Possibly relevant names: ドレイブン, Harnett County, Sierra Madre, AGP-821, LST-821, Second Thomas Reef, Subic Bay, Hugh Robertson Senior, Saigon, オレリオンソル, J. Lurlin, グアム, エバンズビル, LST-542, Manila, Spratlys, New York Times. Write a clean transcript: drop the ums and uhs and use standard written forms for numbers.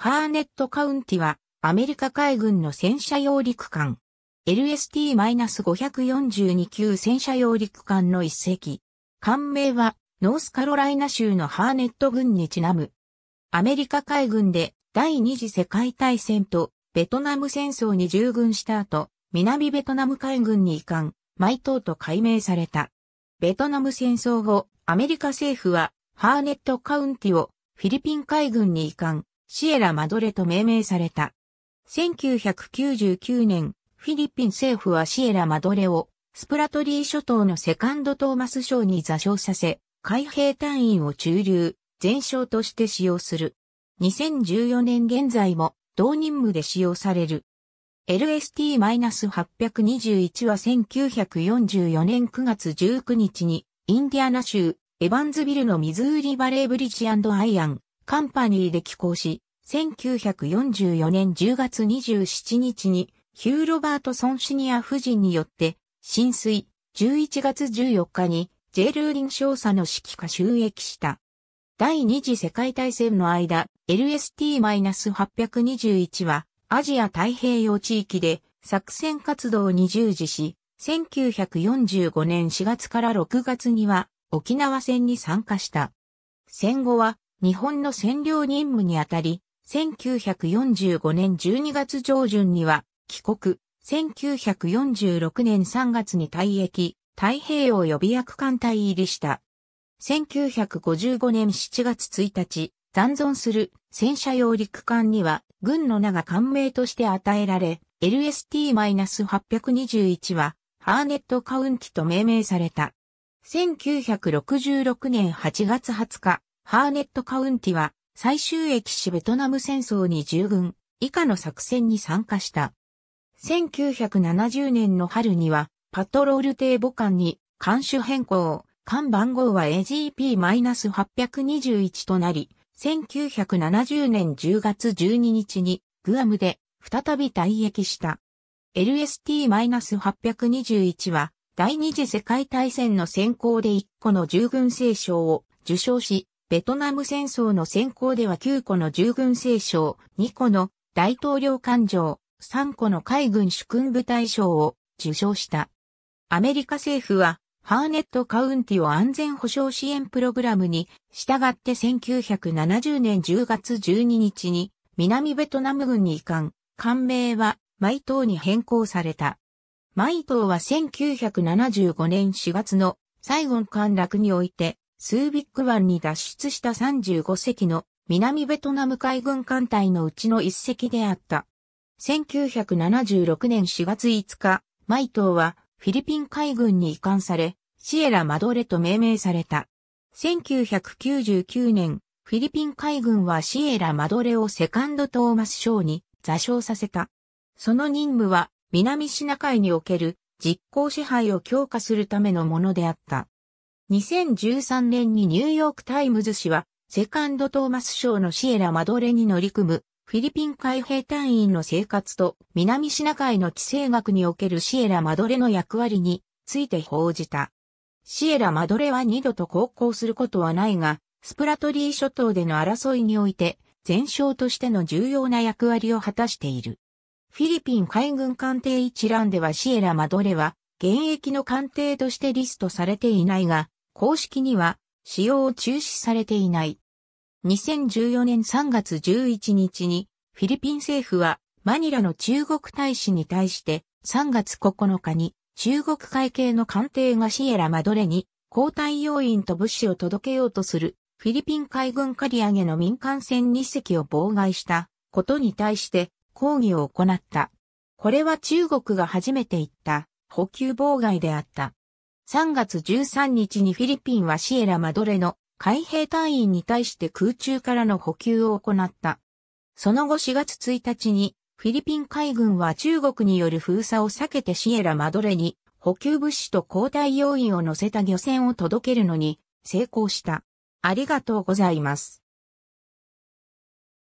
ハーネットカウンティはアメリカ海軍の戦車揚陸艦 LST-542 級戦車揚陸艦の一隻。艦名はノースカロライナ州のハーネット郡にちなむ。アメリカ海軍で第二次世界大戦とベトナム戦争に従軍した後、南ベトナム海軍に移管、毎島と改名された。ベトナム戦争後、アメリカ政府はハーネットカウンティをフィリピン海軍に移管、シエラ・マドレと命名された。1999年、フィリピン政府はシエラ・マドレをスプラトリー諸島のセカンド・トーマス礁に座礁させ、海兵隊員を駐留、全礁として使用する。2014年現在も同任務で使用される。LST-821 は1944年9月19日にインディアナ州エヴァンズビルのミズーリバレーブリッジ&アイアンカンパニーで寄港し、1944年10月27日にヒュー・ロバートソン・シニア夫人によって浸水、11月14日にJ・ルーリン少佐の指揮下就役した。第二次世界大戦の間、LST-821 はアジア太平洋地域で作戦活動に従事し、1945年4月から6月には沖縄戦に参加した。戦後は日本の占領任務にあたり、1945年12月上旬には帰国、1946年3月に退役、太平洋予備役艦隊入りした。1955年7月1日、残存する戦車揚陸艦には軍の名が艦名として与えられ、LST-821 はハーネットカウンティと命名された。1966年8月20日、ハーネットカウンティは最終役しベトナム戦争に従軍、以下の作戦に参加した。1970年の春にはパトロール艇母艦に艦種変更、艦番号は AGP-821 となり、1970年10月12日にグアムで再び退役した。LST-821 は第二次世界大戦の戦功で1個の従軍聖章を受章し、ベトナム戦争の戦功では9個の従軍聖章、2個の大統領官状、3個の海軍主君部隊章を受章した。アメリカ政府はハーネットカウンティを安全保障支援プログラムに従って1970年10月12日に南ベトナム軍に移管、艦名はマイ島に変更された。マイ島は1975年4月のサイゴン陥落においてスービック湾に脱出した35隻の南ベトナム海軍艦隊のうちの1隻であった。1976年4月5日、マイ島はフィリピン海軍に移管され、シエラ・マドレと命名された。1999年、フィリピン海軍はシエラ・マドレをセカンド・トーマス礁に座礁させた。その任務は、南シナ海における実効支配を強化するためのものであった。2013年にニューヨーク・タイムズ紙は、セカンド・トーマス礁のシエラ・マドレに乗り組む、フィリピン海兵隊員の生活と南シナ海の地政学におけるシエラ・マドレの役割について報じた。シエラ・マドレは2度と航行することはないが、スプラトリー諸島での争いにおいて、前哨としての重要な役割を果たしている。フィリピン海軍艦艇一覧ではシエラ・マドレは、現役の艦艇としてリストされていないが、公式には使用を中止されていない。2014年3月11日にフィリピン政府はマニラの中国大使に対して3月9日に中国海警の艦艇がシエラ・マドレに交代要員と物資を届けようとするフィリピン海軍借り上げの民間船2隻を妨害したことに対して抗議を行った。これは中国が初めて言った補給妨害であった。3月13日にフィリピンはシエラ・マドレの海兵隊員に対して空中からの補給を行った。その後4月1日にフィリピン海軍は中国による封鎖を避けてシエラ・マドレに補給物資と交代要員を乗せた漁船を届けるのに成功した。ありがとうございます。